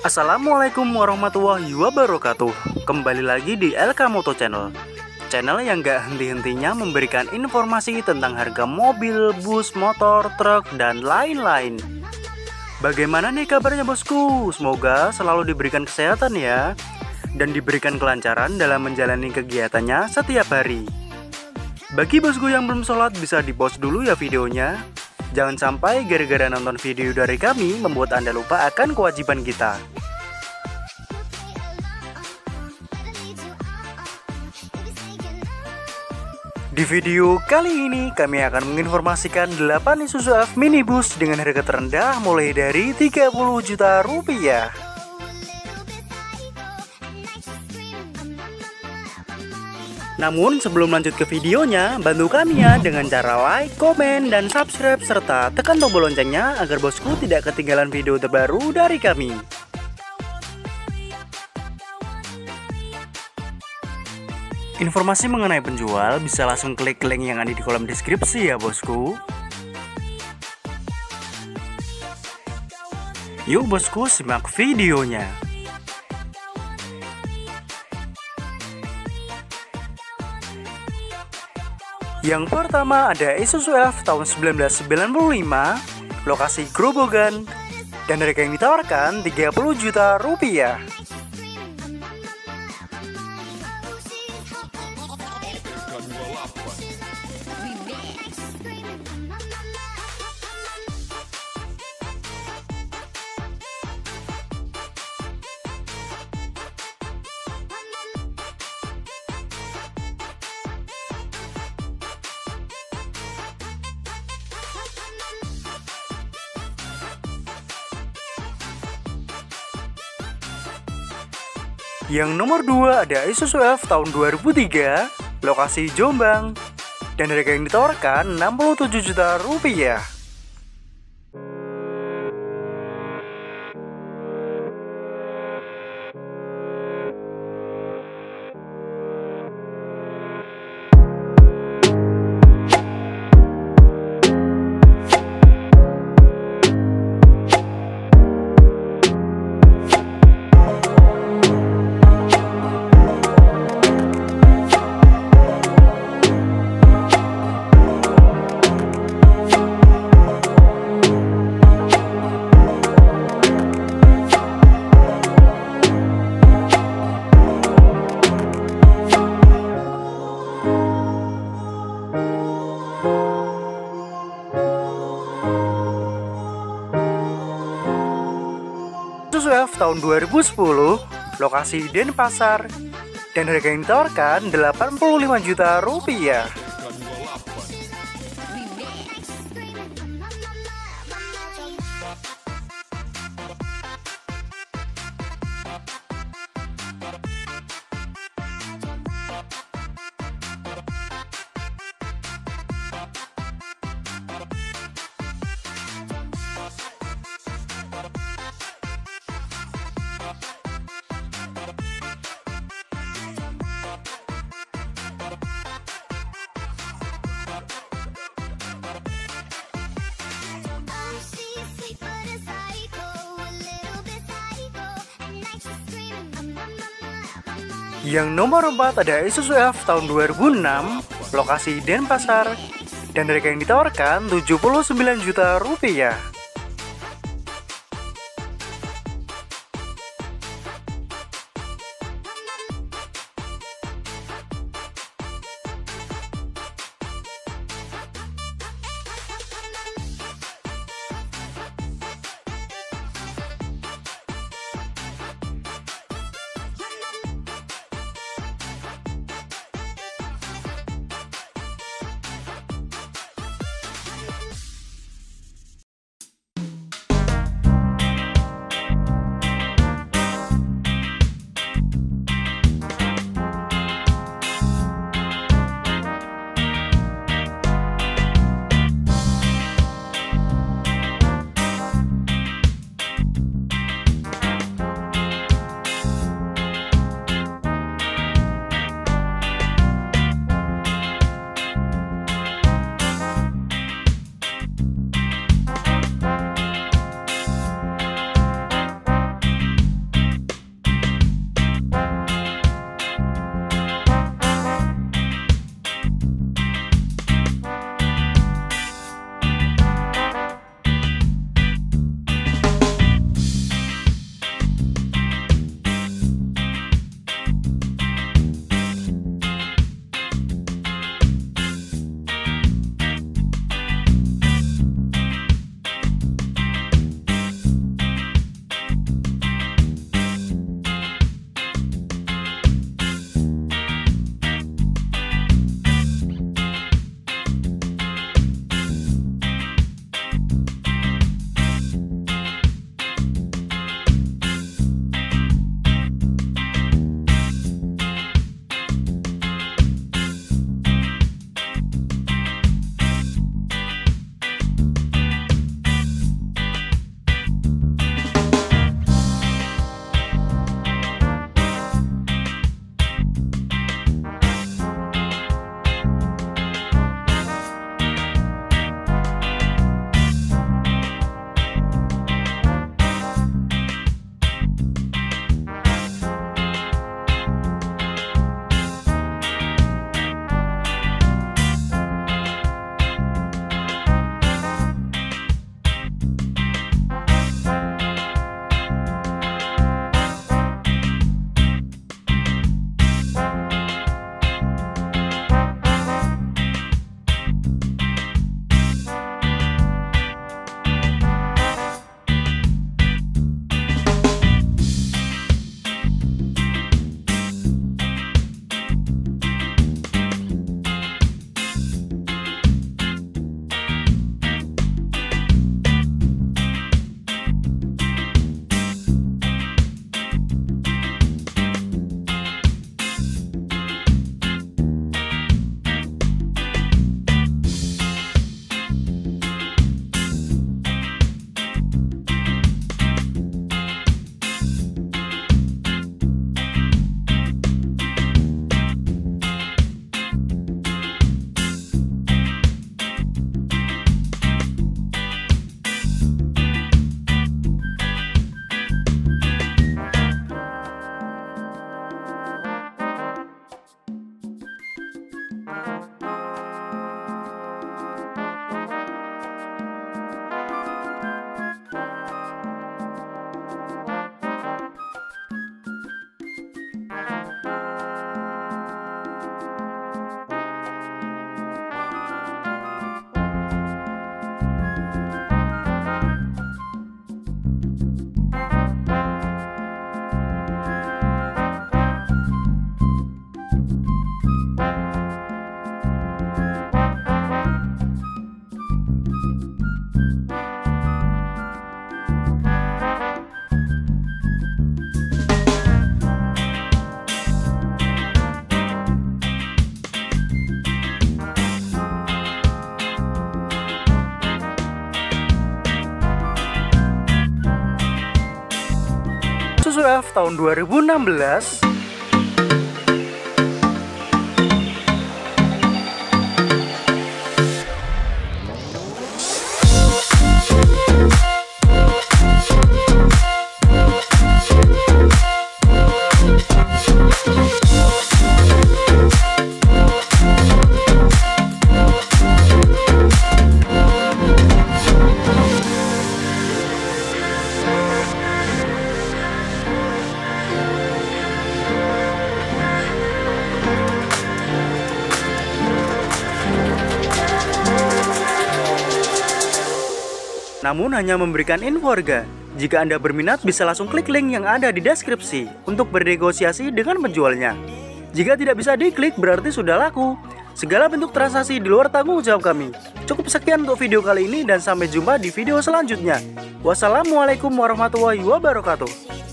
Assalamualaikum warahmatullahi wabarakatuh. Kembali lagi di LK Moto Channel, channel yang gak henti-hentinya memberikan informasi tentang harga mobil, bus, motor, truk, dan lain-lain. Bagaimana nih kabarnya bosku? Semoga selalu diberikan kesehatan ya, dan diberikan kelancaran dalam menjalani kegiatannya setiap hari. Bagi bosku yang belum sholat bisa di-pause dulu ya videonya. Jangan sampai gara-gara nonton video dari kami membuat Anda lupa akan kewajiban kita. Di video kali ini kami akan menginformasikan 8 Isuzu F minibus dengan harga terendah mulai dari 30 juta rupiah. Namun sebelum lanjut ke videonya, bantu kami ya dengan cara like, komen, dan subscribe, serta tekan tombol loncengnya agar bosku tidak ketinggalan video terbaru dari kami. Informasi mengenai penjual bisa langsung klik link yang ada di kolom deskripsi ya bosku. Yuk bosku, simak videonya. Yang pertama ada Isuzu Elf tahun 1995, lokasi Grobogan, dan harga yang ditawarkan 30 juta rupiah. Yang nomor 2 ada Isuzu F tahun 2003, lokasi Jombang, dan harga yang ditawarkan 67 juta rupiah. Tahun 2010, lokasi Denpasar, dan harga yang ditawarkan 85 juta rupiah. Yang nomor 4 ada Isuzu F tahun 2006, lokasi Denpasar, dan harga yang ditawarkan 79 juta rupiah. Isuzu F tahun 2016. Namun hanya memberikan info harga. Jika Anda berminat bisa langsung klik link yang ada di deskripsi untuk bernegosiasi dengan penjualnya. Jika tidak bisa diklik berarti sudah laku. Segala bentuk transaksi di luar tanggung jawab kami. Cukup sekian untuk video kali ini dan sampai jumpa di video selanjutnya. Wassalamualaikum warahmatullahi wabarakatuh.